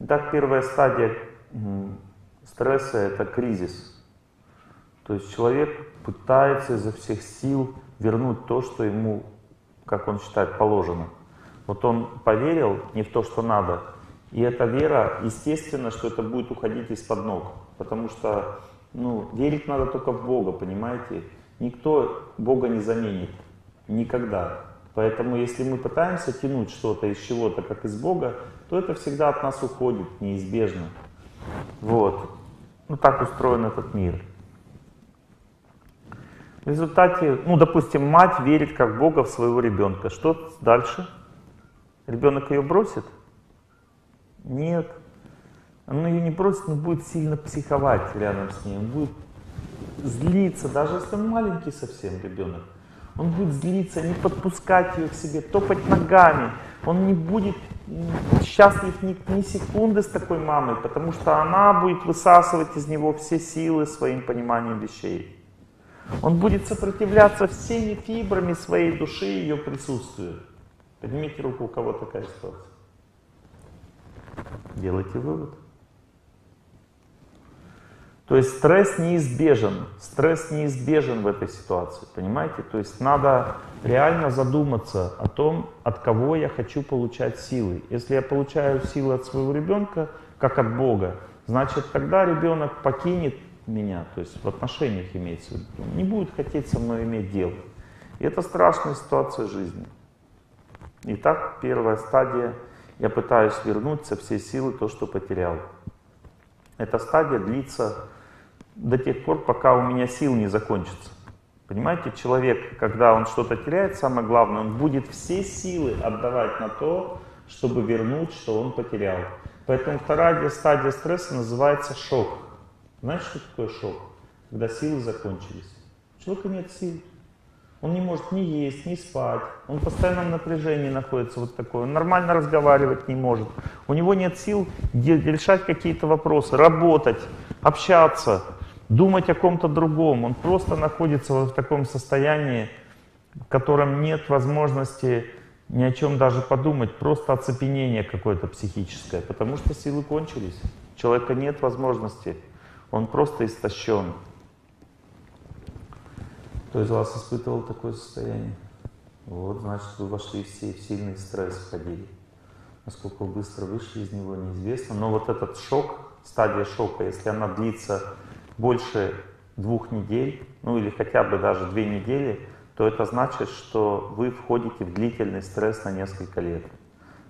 Итак, первая стадия стресса – это кризис. То есть человек пытается изо всех сил вернуть то, что ему, как он считает, положено. Вот он поверил не в то, что надо, и эта вера, естественно, что это будет уходить из-под ног. Потому что верить надо только в Бога, понимаете? Никто Бога не заменит. Никогда. Поэтому, если мы пытаемся тянуть что-то из чего-то, как из Бога, то это всегда от нас уходит, неизбежно. Вот. Так устроен этот мир. В результате, допустим, мать верит как в Бога в своего ребенка. Что дальше? Ребенок ее бросит? Нет. Она ее не бросит, но будет сильно психовать рядом с ней. Он будет злиться, даже если он маленький совсем ребенок. Он будет злиться, не подпускать ее к себе, топать ногами. Он не будет счастлив ни секунды с такой мамой, потому что она будет высасывать из него все силы своим пониманием вещей. Он будет сопротивляться всеми фибрами своей души ее присутствию. Поднимите руку, у кого такая ситуация. Делайте вывод. То есть стресс неизбежен в этой ситуации, понимаете? То есть надо реально задуматься о том, от кого я хочу получать силы. Если я получаю силы от своего ребенка, как от Бога, значит тогда ребенок покинет меня, то есть в отношениях имеется в виду, не будет хотеть со мной иметь дело. И это страшная ситуация жизни. Итак, первая стадия. Я пытаюсь вернуть со всей силы то, что потерял. Эта стадия длится до тех пор, пока у меня сил не закончится. Понимаете, человек, когда он что-то теряет, самое главное, он будет все силы отдавать на то, чтобы вернуть, что он потерял. Поэтому вторая стадия стресса называется шок. Знаете, что такое шок? Когда силы закончились. У человека нет сил. Он не может ни есть, ни спать. Он в постоянном напряжении находится вот такое. Он нормально разговаривать не может. У него нет сил решать какие-то вопросы, работать, общаться, думать о ком-то другом. Он просто находится вот в таком состоянии, в котором нет возможности ни о чем даже подумать. Просто оцепенение какое-то психическое, потому что силы кончились. У человека нет возможности. Он просто истощен. Кто из вас испытывал такое состояние? Вот, значит, вы вошли в сильный стресс, входили. Насколько быстро вышли из него, неизвестно. Но вот этот шок, стадия шока, если она длится больше 2 недель, или хотя бы даже 2 недели, то это значит, что вы входите в длительный стресс на несколько лет.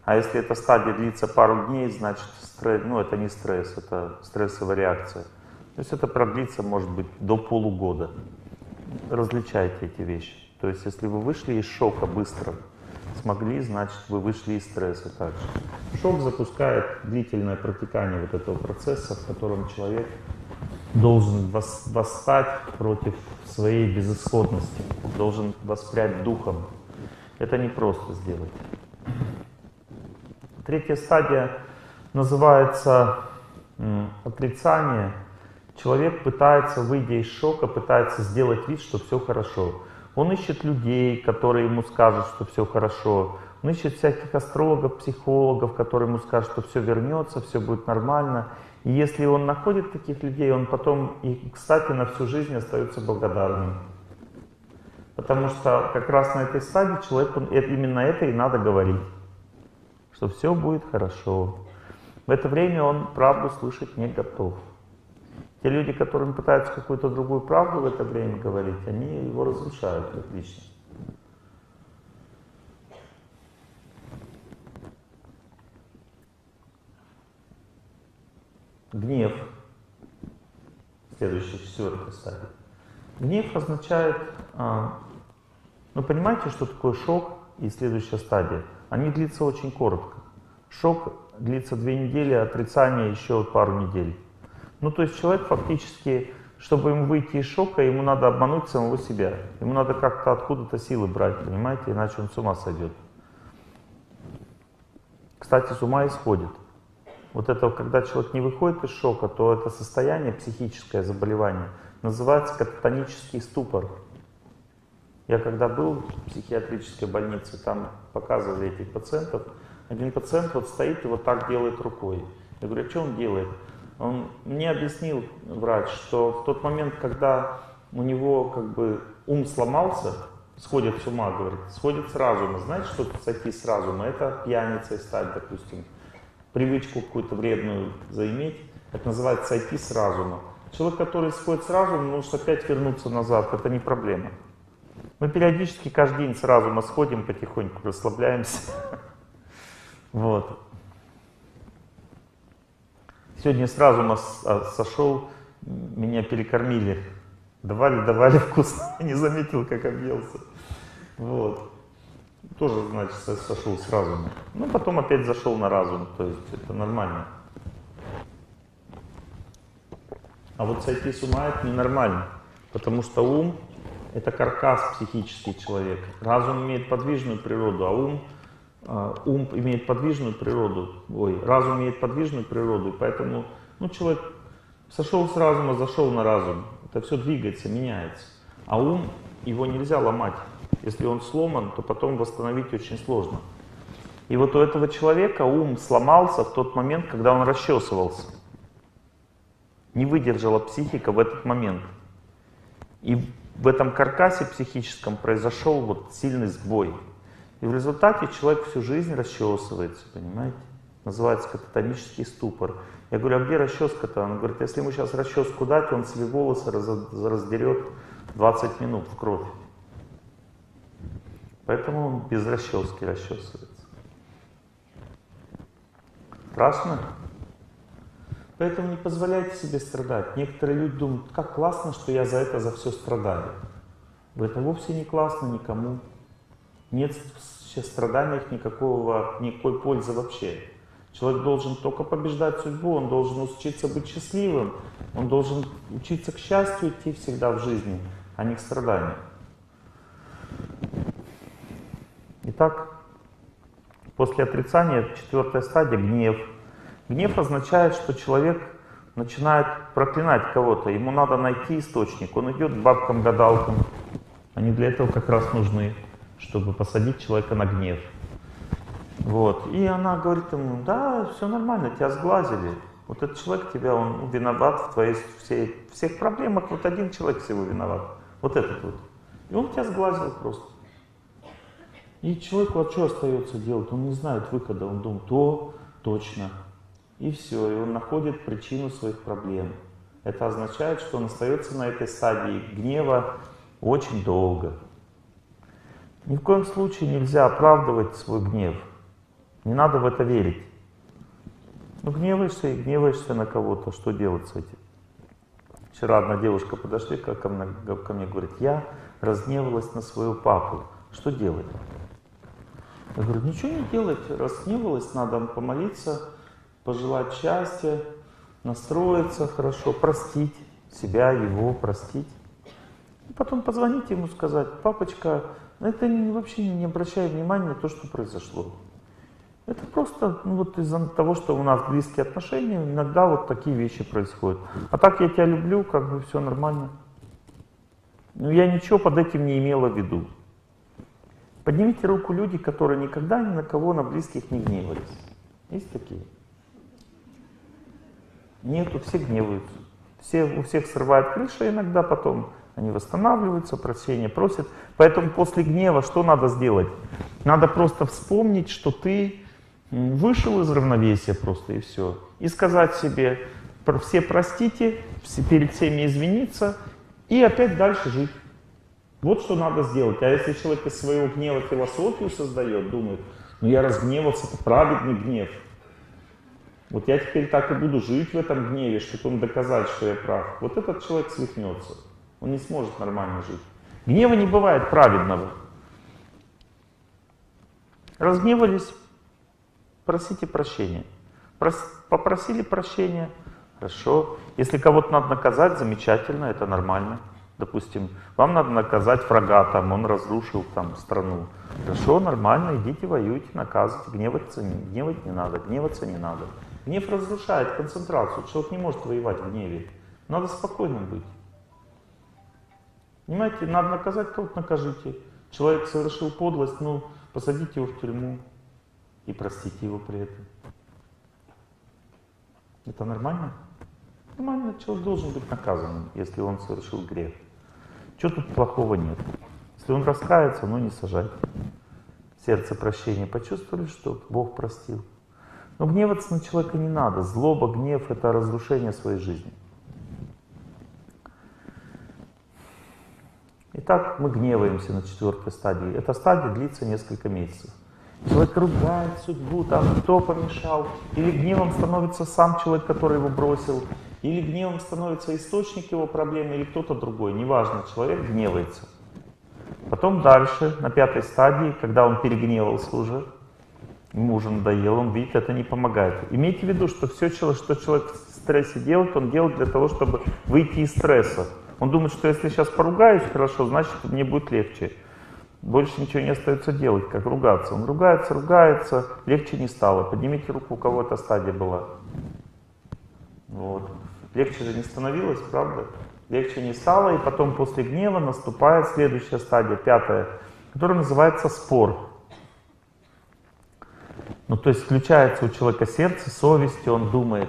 А если эта стадия длится пару дней, значит, это не стресс, это стрессовая реакция. То есть это продлится, может быть, до полугода. Различайте эти вещи. То есть, если вы вышли из шока быстро, смогли, значит, вы вышли из стресса также. Шок запускает длительное протекание вот этого процесса, в котором человек должен восстать против своей безысходности, должен воспрять духом. Это непросто сделать. Третья стадия называется отрицание. Человек пытается, выйдя из шока, пытается сделать вид, что все хорошо. Он ищет людей, которые ему скажут, что все хорошо. Он ищет всяких астрологов, психологов, которые ему скажут, что все вернется, все будет нормально. И если он находит таких людей, он потом, кстати, на всю жизнь остается благодарным. Потому что как раз на этой стадии человеку именно это и надо говорить. Что все будет хорошо. В это время он правду слышать не готов. Те люди, которым пытаются какую-то другую правду в это время говорить, они его разрушают отлично. Гнев. Следующая, 4-я стадия. Гнев означает... понимаете, что такое шок и следующая стадия? Они длятся очень коротко. Шок длится 2 недели, отрицание еще пару недель. То есть человек фактически, чтобы ему выйти из шока, ему надо обмануть самого себя. Ему надо как-то откуда-то силы брать, понимаете, иначе он с ума сойдет. Кстати, с ума и сходит. Вот это, когда человек не выходит из шока, то это состояние, психическое заболевание, называется кататонический ступор. Я когда был в психиатрической больнице, там показывали этих пациентов. Один пациент вот стоит и вот так делает рукой. Я говорю, а что он делает? Он мне объяснил, врач, что в тот момент, когда у него как бы ум сломался, сходит с ума, говорит, сходит с разума. Знаете, что сойти с разума? Это пьяницей стать, допустим, привычку какую-то вредную заиметь. Это называется сойти с разума. Человек, который сходит с разума, может опять вернуться назад, это не проблема. Мы периодически каждый день с разума сходим потихоньку, расслабляемся. Вот. Сегодня с разума сошел, меня перекормили. Давали вкусно, не заметил, как объелся. Вот. Тоже, значит, сошел с разума. Ну, потом опять зашел на разум, то есть это нормально. А вот сойти с ума — это ненормально, потому что ум — это каркас психический человека. Разум имеет подвижную природу, а ум имеет подвижную природу. Ой, разум имеет подвижную природу, и поэтому, ну, человек сошел с разума, зашел на разум. Это все двигается, меняется. А ум, его нельзя ломать. Если он сломан, то потом восстановить очень сложно. И вот у этого человека ум сломался в тот момент, когда он расчесывался. Не выдержала психика в этот момент. И в этом каркасе психическом произошел вот сильный сбой. И в результате человек всю жизнь расчесывается, понимаете? Называется кататонический ступор. Я говорю, а где расческа-то? Она говорит, если ему сейчас расческу дать, он себе волосы раздерет 20 минут в кровь. Поэтому он без расчески расчесывается. Страшно? Поэтому не позволяйте себе страдать. Некоторые люди думают, как классно, что я за это, за все страдаю. Это вовсе не классно никому. Нет в страданиях никакой пользы вообще. Человек должен только побеждать судьбу, он должен учиться быть счастливым, он должен учиться к счастью идти всегда в жизни, а не к страданию. Итак, после отрицания четвертая стадия — гнев. Гнев означает, что человек начинает проклинать кого-то, ему надо найти источник. Он идет к бабкам-гадалкам, они для этого как раз нужны, чтобы посадить человека на гнев. Вот. И она говорит ему, да, все нормально, тебя сглазили. Вот этот человек тебя, он виноват в твоих всех проблемах, вот один человек всего виноват, вот этот вот. И он тебя сглазил просто. И человеку, а что остается делать? Он не знает выхода, он думает, то, точно. И все, и он находит причину своих проблем. Это означает, что он остается на этой стадии гнева очень долго. Ни в коем случае нельзя оправдывать свой гнев. Не надо в это верить. Ну, гневаешься и гневаешься на кого-то. Что делать с этим? Вчера одна девушка подошла ко мне и говорит, я разгневалась на своего папу. Что делать? Я говорю, ничего не делать. Разгневалась, надо помолиться, пожелать счастья, настроиться хорошо, простить себя, его простить. И потом позвонить ему, сказать, папочка, это вообще не обращай внимания на то, что произошло. Это просто, ну, вот из-за того, что у нас близкие отношения, иногда вот такие вещи происходят. А так я тебя люблю, как бы все нормально. Но я ничего под этим не имела в виду. Поднимите руку люди, которые никогда ни на кого на близких не гневались. Есть такие? Нету, все гневаются. У всех срывает крыша иногда потом. Они восстанавливаются, прощения просят. Поэтому после гнева что надо сделать? Надо просто вспомнить, что ты вышел из равновесия просто, и все. И сказать себе, все простите, перед всеми извиниться, и опять дальше жить. Вот что надо сделать. А если человек из своего гнева философию создает, думает, ну я разгневался, это праведный гнев. Вот я теперь так и буду жить в этом гневе, чтобы он доказать, что я прав. Вот этот человек свихнется. Он не сможет нормально жить. Гнева не бывает праведного. Разгневались, просите прощения. Попросили прощения, хорошо. Если кого-то надо наказать, замечательно, это нормально. Допустим, вам надо наказать врага, там, он разрушил там страну. Хорошо, нормально, идите воюйте, наказывайте. Гневать не надо, гневаться не надо. Гнев разрушает концентрацию, человек не может воевать в гневе. Надо спокойным быть. Понимаете, надо наказать, кого-то накажите. Человек совершил подлость, ну, посадите его в тюрьму и простите его при этом. Это нормально? Нормально, человек должен быть наказан, если он совершил грех. Чего тут плохого нет? Если он раскается, но не сажать. Сердце прощения почувствовали, что Бог простил. Но гневаться на человека не надо. Злоба, гнев — это разрушение своей жизни. Итак, мы гневаемся на 4-й стадии. Эта стадия длится несколько месяцев. Человек ругает судьбу, там кто помешал. Или гневом становится сам человек, который его бросил. Или гневом становится источник его проблемы, или кто-то другой. Неважно, человек гневается. Потом дальше, на 5-й стадии, когда он перегневался уже, ему уже надоело, он видит, это не помогает. Имейте в виду, что все, что человек в стрессе делает, он делает для того, чтобы выйти из стресса. Он думает, что если сейчас поругаюсь хорошо, значит мне будет легче. Больше ничего не остается делать, как ругаться. Он ругается, ругается, легче не стало. Поднимите руку, у кого эта стадия была. Вот. Легче же не становилось, правда? Легче не стало, и потом после гнева наступает следующая стадия, 5-я, которая называется спор. Ну, то есть включается у человека сердце, совесть, и он думает,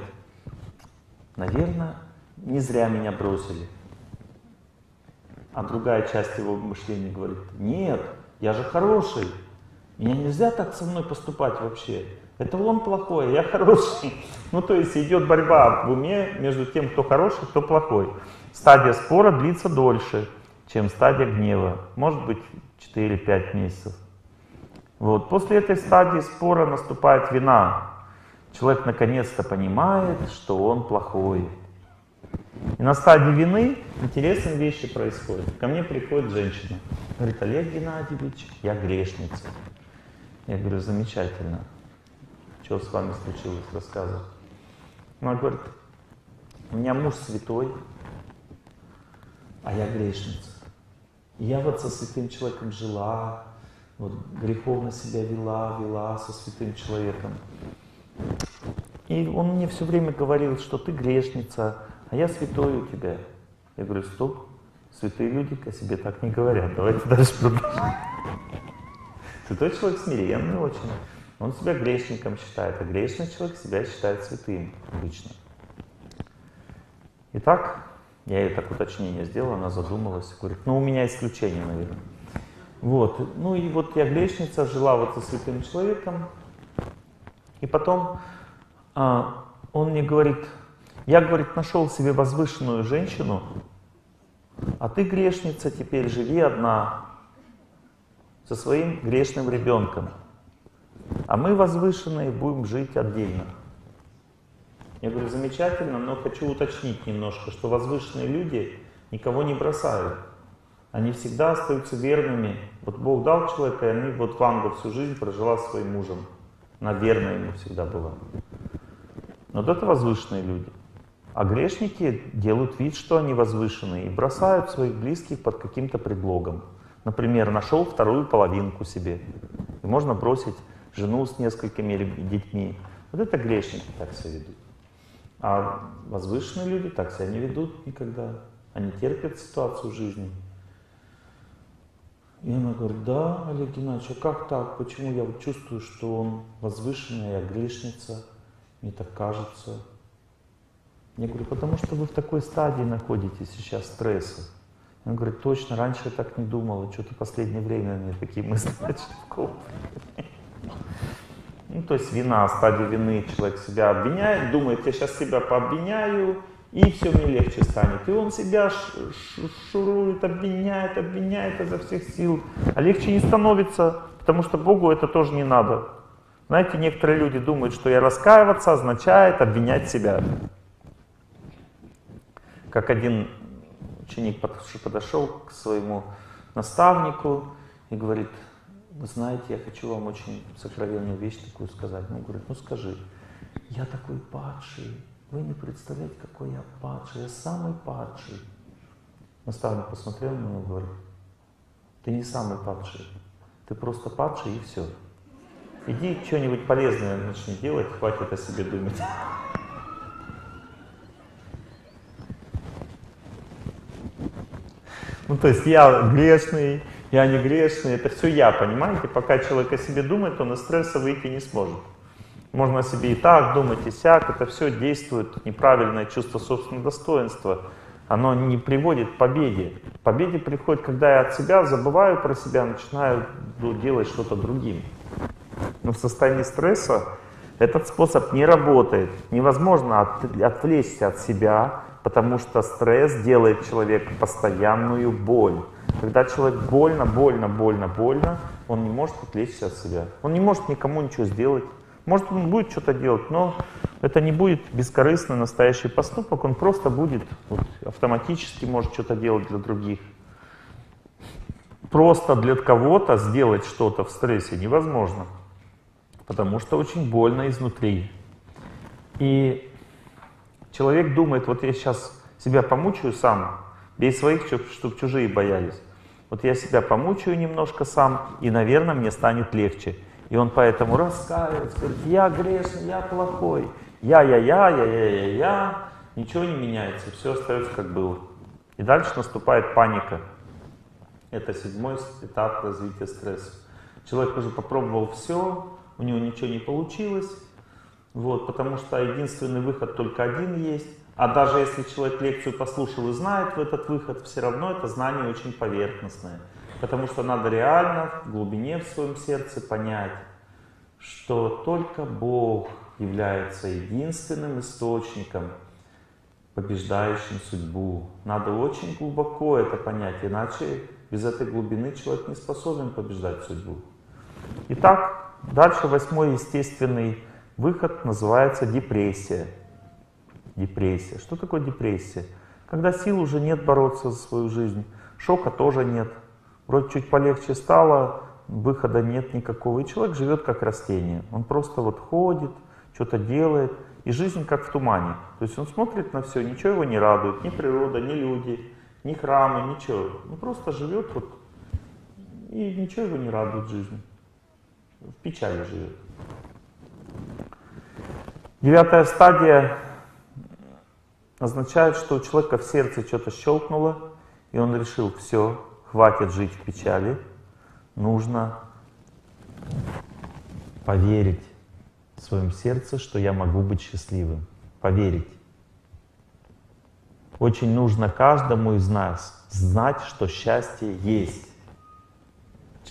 наверное, не зря меня бросили. А другая часть его мышления говорит, нет, я же хороший, меня нельзя так со мной поступать вообще. Это он плохой, я хороший. Ну, то есть идет борьба в уме между тем, кто хороший, кто плохой. Стадия спора длится дольше, чем стадия гнева. Может быть, 4-5 месяцев. Вот. После этой стадии спора наступает вина. Человек наконец-то понимает, что он плохой. И на стадии вины интересные вещи происходят. Ко мне приходит женщина. Говорит, Олег Геннадьевич, я грешница. Я говорю, замечательно. Что с вами случилось, рассказывал. Она говорит, у меня муж святой, а я грешница. Я вот со святым человеком жила, вот греховно себя вела со святым человеком. И он мне все время говорил, что ты грешница, а я святой у тебя. Я говорю, стоп, святые люди о себе так не говорят, давайте дальше продолжим. Святой человек смиренный очень. Он себя грешником считает, а грешный человек себя считает святым обычно. Итак, я ей так уточнение сделал, она задумалась, говорит, ну у меня исключение, наверное. Вот, ну и вот я грешница, жила вот со святым человеком, и потом он мне говорит, я, говорит, нашел себе возвышенную женщину, а ты грешница, теперь живи одна со своим грешным ребенком. А мы, возвышенные, будем жить отдельно. Я говорю, замечательно, но хочу уточнить немножко, что возвышенные люди никого не бросают. Они всегда остаются верными. Вот Бог дал человека, и они вот Ванга всю жизнь прожила с своим мужем. Она верна ему всегда была. Вот это возвышенные люди. А грешники делают вид, что они возвышенные, и бросают своих близких под каким-то предлогом. Например, нашел вторую половинку себе. И можно бросить жену с несколькими детьми. Вот это грешники так себя ведут. А возвышенные люди так себя не ведут никогда. Они терпят ситуацию в жизни. И она говорит, да, Олег Геннадьевич, а как так? Почему я вот чувствую, что он возвышенный, а грешница? Мне так кажется. Я говорю, потому что вы в такой стадии находитесь сейчас стресса. Он говорит, точно, раньше я так не думала, что-то в последнее время мне такие мысли начали в голову. Ну, то есть вина, стадия вины, человек себя обвиняет, думает, я сейчас себя пообвиняю, и все мне легче станет. И он себя шурует, обвиняет изо всех сил. А легче не становится, потому что Богу это тоже не надо. Знаете, некоторые люди думают, что я раскаиваться означает обвинять себя. Как один ученик подошел к своему наставнику и говорит, вы знаете, я хочу вам очень сокровенную вещь такую сказать. Он говорит, ну скажи, я такой падший, вы не представляете, какой я падший, я самый падший. Наставник посмотрел на него и говорит, ты не самый падший, ты просто падший и все. Иди что-нибудь полезное начни делать, хватит о себе думать. Ну то есть я грешный, я не грешный, это все я, понимаете? Пока человек о себе думает, он из стресса выйти не сможет. Можно о себе и так думать, и сяк. Это все действует неправильное чувство собственного достоинства. Оно не приводит к победе. Победе приходит, когда я от себя забываю про себя, начинаю делать что-то другим. Но в состоянии стресса этот способ не работает. Невозможно отвлечься от себя, потому что стресс делает человеку постоянную боль. Когда человек больно, он не может отвлечься от себя. Он не может никому ничего сделать. Может, он будет что-то делать, но это не будет бескорыстный настоящий поступок, он просто будет автоматически может что-то делать для других. Просто для кого-то сделать что-то в стрессе невозможно, потому что очень больно изнутри. И человек думает, вот я сейчас себя помучаю сам, без своих, чтобы чужие боялись. Вот я себя помучаю немножко сам, и, наверное, мне станет легче. И он поэтому раскаивается, говорит, я грешный, я плохой, я. Ничего не меняется, все остается как было. И дальше наступает паника. Это 7-й этап развития стресса. Человек уже попробовал все, у него ничего не получилось, потому что единственный выход только один есть. А даже если человек лекцию послушал и знает этот выход, все равно это знание очень поверхностное. Потому что надо реально в глубине в своем сердце понять, что только Бог является единственным источником, побеждающим судьбу. Надо очень глубоко это понять, иначе без этой глубины человек не способен побеждать судьбу. Итак, дальше 8-й естественный выход называется депрессия. Депрессия. Что такое депрессия? Когда сил уже нет бороться за свою жизнь, шока тоже нет. Вроде чуть полегче стало, выхода нет никакого. И человек живет как растение. Он просто ходит, что-то делает, и жизнь как в тумане. То есть он смотрит на все, ничего его не радует, ни природа, ни люди, ни храмы, ничего. Он просто живет и ничего его не радует в жизни. В печали живет. 9-я стадия означает, что у человека в сердце что-то щелкнуло, и он решил, все. Хватит жить в печали, нужно поверить в своем сердце, что я могу быть счастливым. Поверить. Очень нужно каждому из нас знать, что счастье есть.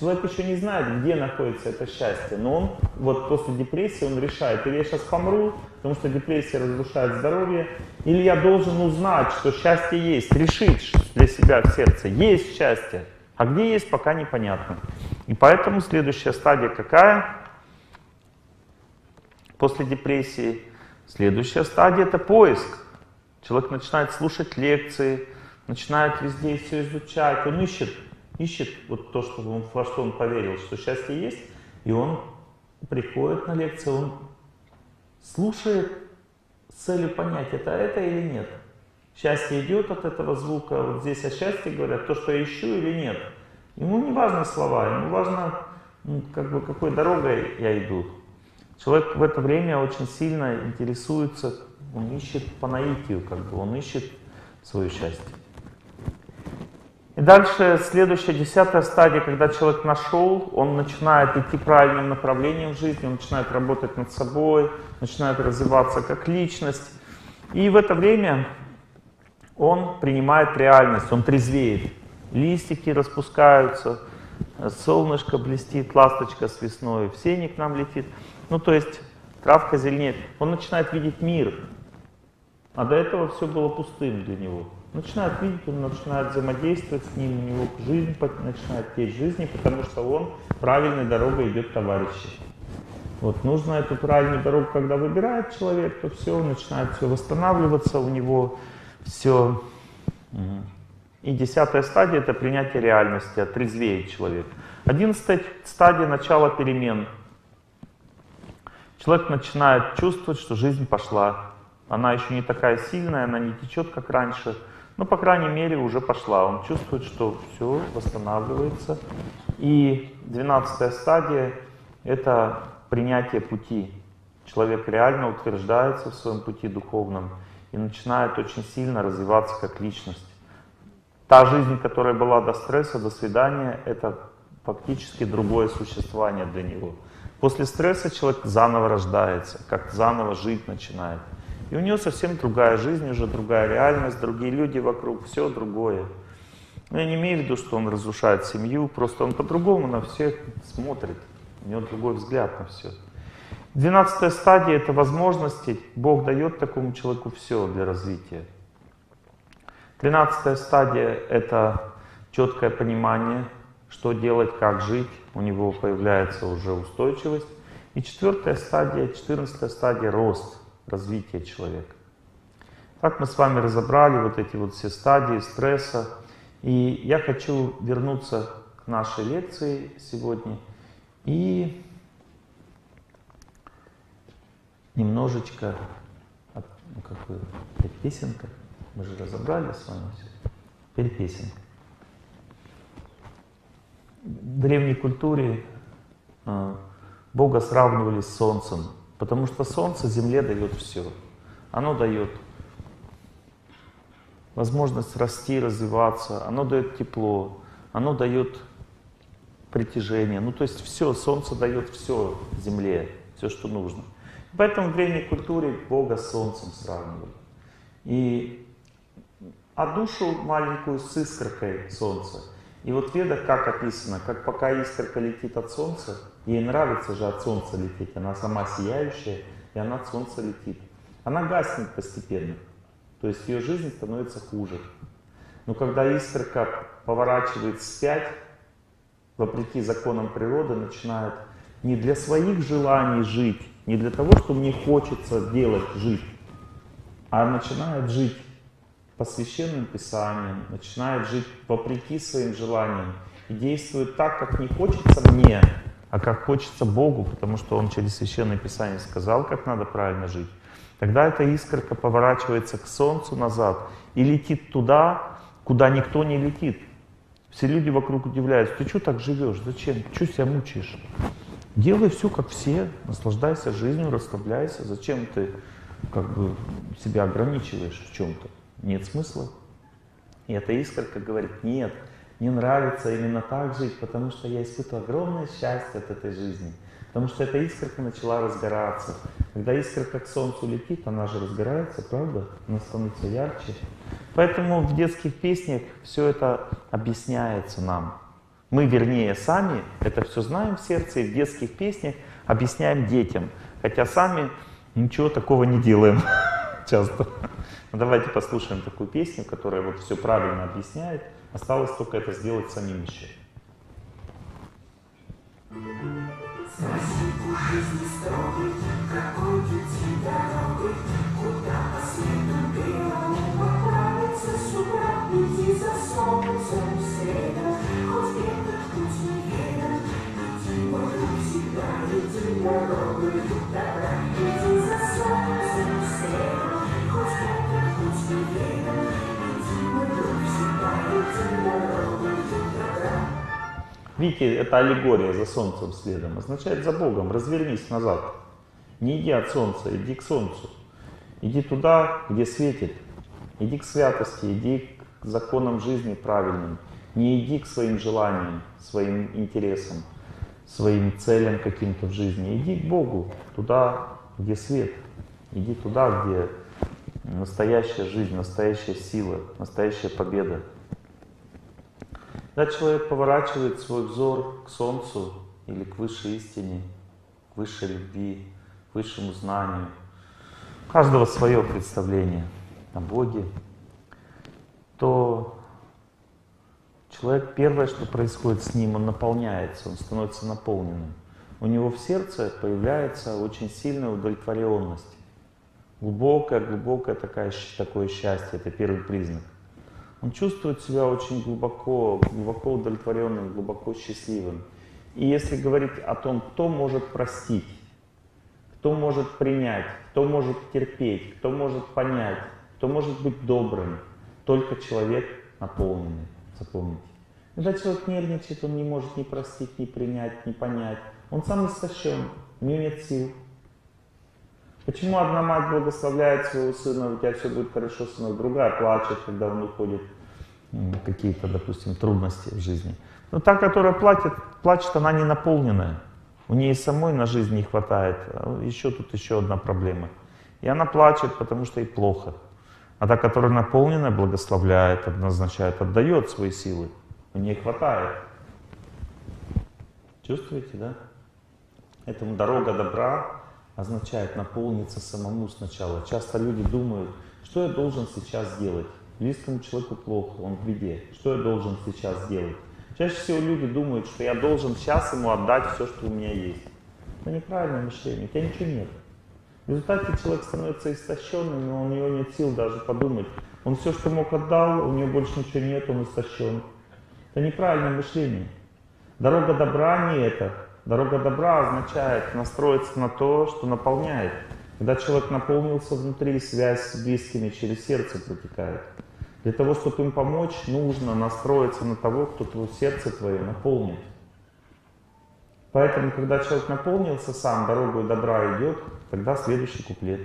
Человек еще не знает, где находится это счастье, но он после депрессии он решает, или я сейчас помру, потому что депрессия разрушает здоровье, или я должен узнать, что счастье есть, решить для себя в сердце, есть счастье, а где есть, пока непонятно. И поэтому следующая стадия какая? После депрессии. Следующая стадия — это поиск. Человек начинает слушать лекции, начинает везде все изучать, он ищет то, во что он поверил, что счастье есть, и он приходит на лекцию, он слушает с целью понять, это или нет. Счастье идет от этого звука, здесь о счастье говорят, то, что я ищу или нет. Ему не важны слова, ему важно, какой дорогой я иду. Человек в это время очень сильно интересуется, он ищет по наитию, он ищет свое счастье. И дальше следующая 10-я стадия, когда человек нашел, он начинает идти правильным направлением в жизни, он начинает работать над собой, начинает развиваться как личность. И в это время он принимает реальность, он трезвеет. Листики распускаются, солнышко блестит, ласточка с весной, в сени к нам летит. То есть травка зеленеет. Он начинает видеть мир, а до этого все было пустым для него. Начинает видеть, он начинает взаимодействовать с ним, у него жизнь начинает течь жизни, потому что он правильной дорогой идет товарищи. Нужно эту правильную дорогу, когда выбирает человек, то все, начинает все восстанавливаться, у него все. И 10-я стадия — это принятие реальности, отрезвеет человек. 11-я стадия — начало перемен. Человек начинает чувствовать, что жизнь пошла. Она еще не такая сильная, она не течет, как раньше. Но, по крайней мере, уже пошла. Он чувствует, что все восстанавливается. И 12-я стадия — это принятие пути. Человек реально утверждается в своем пути духовном и начинает очень сильно развиваться как личность. Та жизнь, которая была до стресса, до свидания, это фактически другое существование для него. После стресса человек заново рождается, как заново жить начинает. И у него совсем другая жизнь, уже другая реальность, другие люди вокруг, все другое. Но я не имею в виду, что он разрушает семью, просто он по-другому на всех смотрит, у него другой взгляд на все. 12-я стадия — это возможности, Бог дает такому человеку все для развития. 13-я стадия — это четкое понимание, что делать, как жить, у него появляется уже устойчивость. И 4-я стадия, 14-я стадия — рост, развитие человека. Так мы с вами разобрали вот эти вот все стадии стресса. И я хочу вернуться к нашей лекции сегодня и немножечко, ну как вы, опять песенка, мы же разобрали с вами все, теперь песенка. В древней культуре Бога сравнивали с солнцем, потому что солнце земле дает все. Оно дает возможность расти, развиваться, оно дает тепло, оно дает притяжение. Ну то есть все, солнце дает все земле, все, что нужно. Поэтому в древней культуре Бога с солнцем сравнивали. А душу маленькую с искоркой солнца. И вот в Ведах как описано, как пока искорка летит от солнца, ей нравится же от солнца лететь, она сама сияющая, и она от солнца летит. Она гаснет постепенно, то есть ее жизнь становится хуже. Но когда искорка поворачивает вспять, вопреки законам природы, начинает не для своих желаний жить, не для того, что мне хочется делать, жить, а начинает жить по священным писаниям, начинает жить вопреки своим желаниям и действует так, как не хочется мне, а как хочется Богу, потому что Он через священное писание сказал, как надо правильно жить. Тогда эта искорка поворачивается к солнцу назад и летит туда, куда никто не летит. Все люди вокруг удивляются: ты что так живешь, зачем, что себя мучаешь? Делай все, как все, наслаждайся жизнью, расслабляйся, зачем ты как бы себя ограничиваешь в чем-то? Нет смысла. И эта искорка говорит: нет, мне нравится именно так жить, потому что я испытываю огромное счастье от этой жизни. Потому что эта искорка начала разгораться. Когда искорка к солнцу летит, она же разгорается, правда? Она становится ярче. Поэтому в детских песнях все это объясняется нам. Мы, вернее, сами это все знаем в сердце и в детских песнях объясняем детям. Хотя сами ничего такого не делаем часто. Давайте послушаем такую песню, которая вот все правильно объясняет. Осталось только это сделать самим еще. Видите, это аллегория за солнцем следом. Означает за Богом. Развернись назад. Не иди от солнца, иди к солнцу. Иди туда, где светит. Иди к святости, иди к законам жизни правильным. Не иди к своим желаниям, своим интересам, своим целям каким-то в жизни. Иди к Богу, туда, где свет. Иди туда, где настоящая жизнь, настоящая сила, настоящая победа. Когда человек поворачивает свой взор к солнцу или к высшей истине, к высшей любви, к высшему знанию, у каждого свое представление о Боге, то человек, первое, что происходит с ним, он наполняется, он становится наполненным. У него в сердце появляется очень сильная удовлетворенность, глубокое такое счастье, это первый признак. Он чувствует себя очень глубоко, глубоко удовлетворенным, глубоко счастливым. И если говорить о том, кто может простить, кто может принять, кто может терпеть, кто может понять, кто может быть добрым, только человек наполненный, запомните. Когда человек нервничает, он не может ни простить, ни принять, ни понять. Он сам истощен, у него нет сил. Почему одна мать благословляет своего сына, у тебя все будет хорошо, сынок, другая плачет, когда он уходит какие-то, допустим, трудности в жизни. Но та, которая плачет, она не наполненная. У нее самой на жизнь не хватает. Еще тут еще одна проблема. И она плачет, потому что ей плохо. А та, которая наполнена, благословляет, однозначает, отдает свои силы. У нее хватает. Чувствуете, да? Этому дорога добра означает наполниться самому сначала. Часто люди думают, что я должен сейчас делать? Близкому человеку плохо, он в беде. Что я должен сейчас делать? Чаще всего люди думают, что я должен сейчас ему отдать все, что у меня есть. Это неправильное мышление, у тебя ничего нет. В результате человек становится истощенным, но у него нет сил даже подумать. Он все, что мог, отдал, у него больше ничего нет, он истощен. Это неправильное мышление. Дорога добра не это. Дорога добра означает настроиться на то, что наполняет. Когда человек наполнился внутри, связь с близкими через сердце протекает. Для того, чтобы им помочь, нужно настроиться на того, кто твое сердце твое наполнит. Поэтому, когда человек наполнился сам, дорогой добра идет, тогда следующий куплет.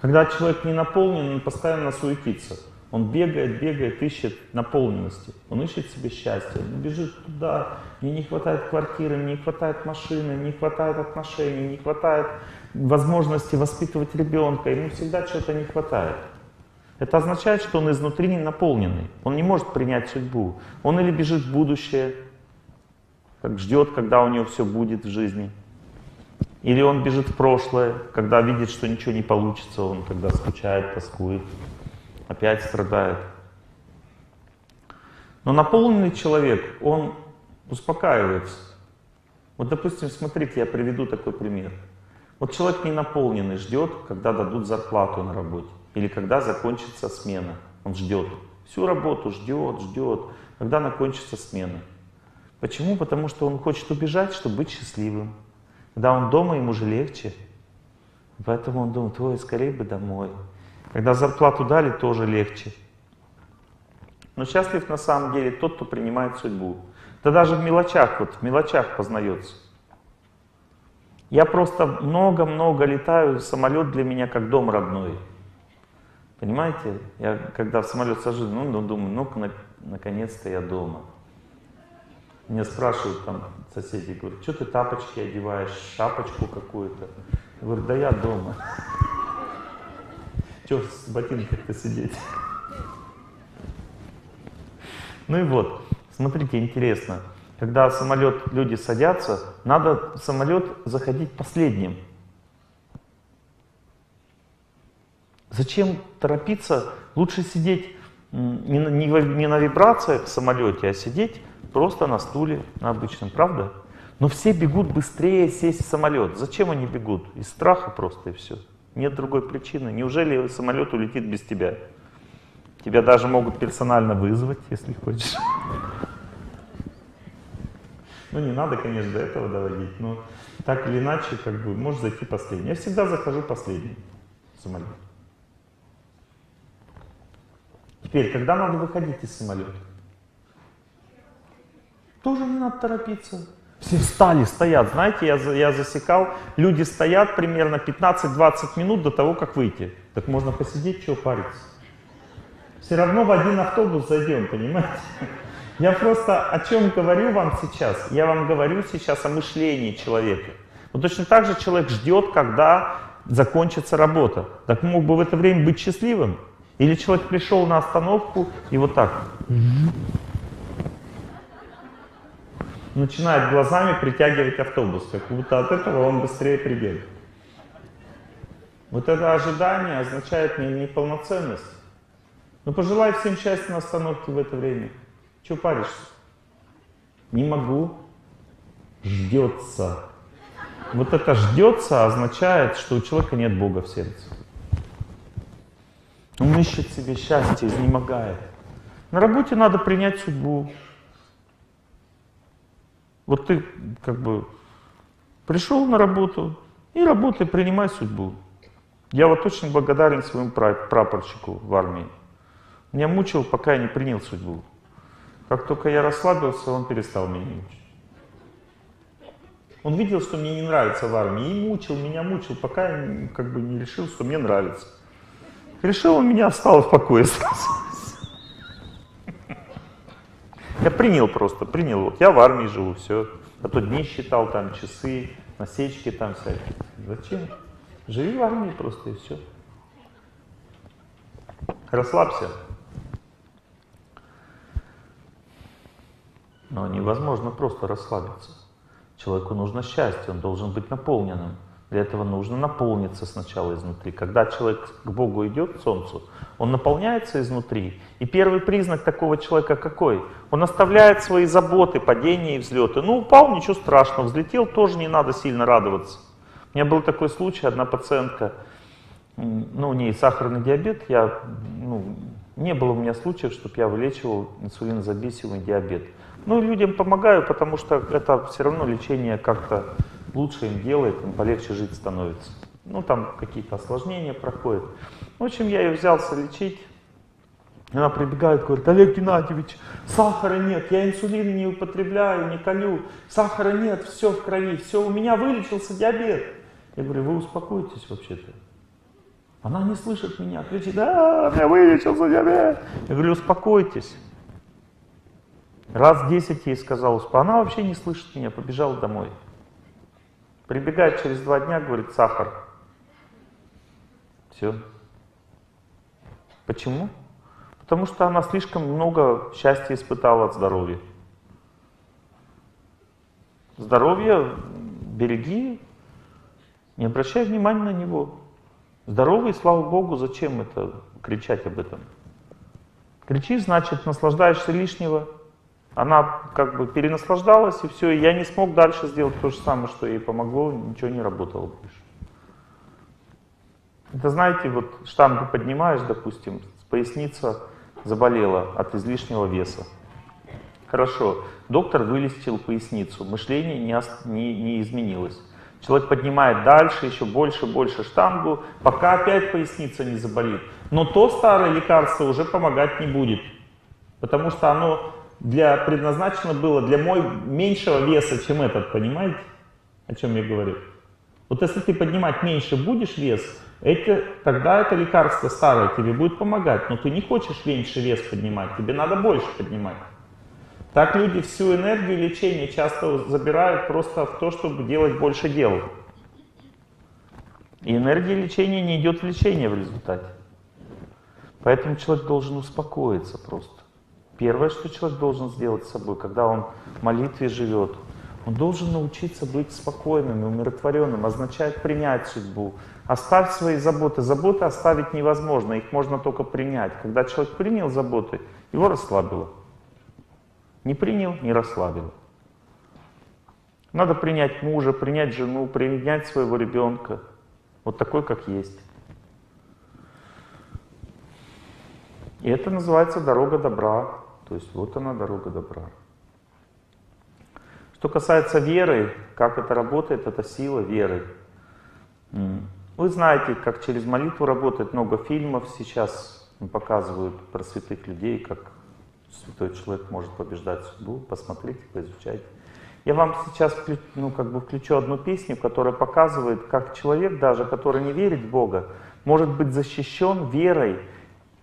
Когда человек не наполнен, он постоянно суетится. Он бегает, бегает, ищет наполненности. Он ищет себе счастье, он бежит туда. Мне не хватает квартиры, мне не хватает машины, не хватает отношений, не хватает возможности воспитывать ребенка. Ему всегда чего-то не хватает. Это означает, что он изнутри не наполненный. Он не может принять судьбу. Он или бежит в будущее, как ждет, когда у него все будет в жизни. Или он бежит в прошлое, когда видит, что ничего не получится, он тогда скучает, тоскует, опять страдает. Но наполненный человек, он успокаивается. Вот, допустим, смотрите, я приведу такой пример. Вот человек ненаполненный ждет, когда дадут зарплату на работе, или когда закончится смена. Он ждет. Всю работу ждет, ждет, когда закончится смена. Почему? Потому что он хочет убежать, чтобы быть счастливым. Когда он дома, ему же легче. Поэтому он думает, ой, скорее бы домой. Когда зарплату дали, тоже легче. Но счастлив на самом деле тот, кто принимает судьбу. Да даже в мелочах, вот в мелочах познается. Я просто много-много летаю, самолет для меня как дом родной. Понимаете? Я когда в самолет сажусь, ну думаю, ну наконец-то я дома. Меня спрашивают там соседи, говорят, что ты тапочки одеваешь, шапочку какую-то? Я говорю, да я дома. Че в ботинках-то сидеть? Ну и вот, смотрите, интересно. Когда в самолет люди садятся, надо в самолет заходить последним. Зачем торопиться? Лучше сидеть не на вибрациях в самолете, а сидеть просто на стуле, на обычном, правда? Но все бегут быстрее сесть в самолет. Зачем они бегут? Из страха просто и все. Нет другой причины. Неужели самолет улетит без тебя? Тебя даже могут персонально вызвать, если хочешь. Ну не надо, конечно, до этого доводить, но так или иначе, как бы, можешь зайти последний. Я всегда захожу последний в самолет. Теперь, когда надо выходить из самолета? Тоже не надо торопиться. Все встали, стоят. Знаете, я засекал, люди стоят примерно 15-20 минут до того, как выйти. Так можно посидеть, чего париться. Все равно в один автобус зайдем, понимаете? Я просто о чем говорю вам сейчас? Я вам говорю сейчас о мышлении человека. Вот точно так же человек ждет, когда закончится работа. Так мог бы в это время быть счастливым? Или человек пришел на остановку и вот так... начинает глазами притягивать автобус, как будто от этого он быстрее прибежит. Вот это ожидание означает неполноценность. Но пожелай всем счастья на остановке в это время. Чего паришься? Не могу. Ждется. Вот это ждется означает, что у человека нет Бога в сердце. Он ищет себе счастье, изнемогает. На работе надо принять судьбу. Вот ты как бы пришел на работу и работай, принимай судьбу. Я вот очень благодарен своему прапорщику в армии. Меня мучил, пока я не принял судьбу. Как только я расслабился, он перестал меня мучить. Он видел, что мне не нравится в армии, и мучил, пока я как бы не решил, что мне нравится. Решил он меня, оставил в покое сразу. Я принял просто, вот я в армии живу, все. А то дни считал, там часы, насечки там всякие. Зачем? Живи в армии просто и все. Расслабься. Но невозможно просто расслабиться. Человеку нужно счастье, он должен быть наполненным. Для этого нужно наполниться сначала изнутри. Когда человек к Богу идет, к Солнцу, он наполняется изнутри. И первый признак такого человека какой? Он оставляет свои заботы, падения и взлеты. Ну, упал, ничего страшного, взлетел, тоже не надо сильно радоваться. У меня был такой случай, одна пациентка, ну, у нее сахарный диабет, не было у меня случаев, чтобы я вылечивал инсулинозависимый диабет. Ну, людям помогаю, потому что это все равно лечение как-то лучше им делает, им полегче жить становится. Ну, там какие-то осложнения проходят. В общем, я ее взялся лечить. Она прибегает, говорит: Олег Геннадьевич, сахара нет, я инсулин не употребляю, не колю, сахара нет, все в крови, все, у меня вылечился диабет. Я говорю: вы успокойтесь вообще-то. Она не слышит меня, кричит: да, у меня вылечился диабет. Я говорю: успокойтесь. Раз 10 ей сказал, она вообще не слышит меня, побежала домой. Прибегает через 2 дня, говорит: сахар. Все. Почему? Потому что она слишком много счастья испытала от здоровья. Здоровье береги, не обращай внимания на него. Здоровый, слава Богу, зачем это кричать об этом? Кричи, значит, наслаждаешься лишнего. Она как бы перенаслаждалась, и все, и я не смог дальше сделать то же самое, что ей помогло, ничего не работало больше. Это, знаете, вот штангу поднимаешь, допустим, поясница заболела от излишнего веса. Хорошо, доктор вылечил поясницу, мышление не изменилось. Человек поднимает дальше, еще больше штангу, пока опять поясница не заболит. Но то старое лекарство уже помогать не будет, потому что оно предназначено было для меньшего веса, чем этот, понимаете, о чем я говорю? Вот если ты поднимать меньше будешь вес, тогда это лекарство старое тебе будет помогать, но ты не хочешь меньше вес поднимать, тебе надо больше поднимать. Так люди всю энергию лечения часто забирают просто в то, чтобы делать больше дел. И энергия лечения не идет в лечение в результате. Поэтому человек должен успокоиться просто. Первое, что человек должен сделать с собой, когда он в молитве живет, он должен научиться быть спокойным и умиротворенным, означает принять судьбу. Оставь свои заботы. Заботы оставить невозможно, их можно только принять. Когда человек принял заботы, его расслабило. Не принял, не расслабило. Надо принять мужа, принять жену, принять своего ребенка. Вот такой, как есть. И это называется дорога добра. То есть вот она, дорога добра. Что касается веры, как это работает, это сила веры. Вы знаете, как через молитву работает, много фильмов сейчас показывают про святых людей, как святой человек может побеждать судьбу. Посмотрите, поизучайте. Я вам сейчас включу одну песню, которая показывает, как человек, даже который не верит в Бога, может быть защищен верой,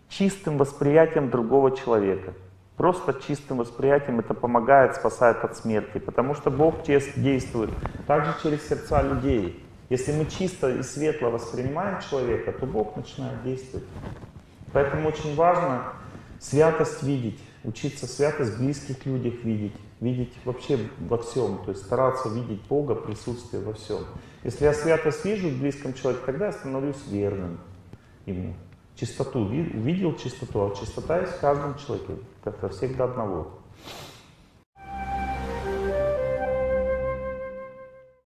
чистым восприятием другого человека. Просто чистым восприятием это помогает, спасает от смерти, потому что Бог действует также через сердца людей. Если мы чисто и светло воспринимаем человека, то Бог начинает действовать. Поэтому очень важно святость видеть, учиться святость в близких людях видеть, видеть вообще во всем, то есть стараться видеть Бога, присутствие во всем. Если я святость вижу в близком человеке, тогда я становлюсь верным ему. Чистоту, увидел чистоту, а чистота есть в каждом человеке, это всегда одного.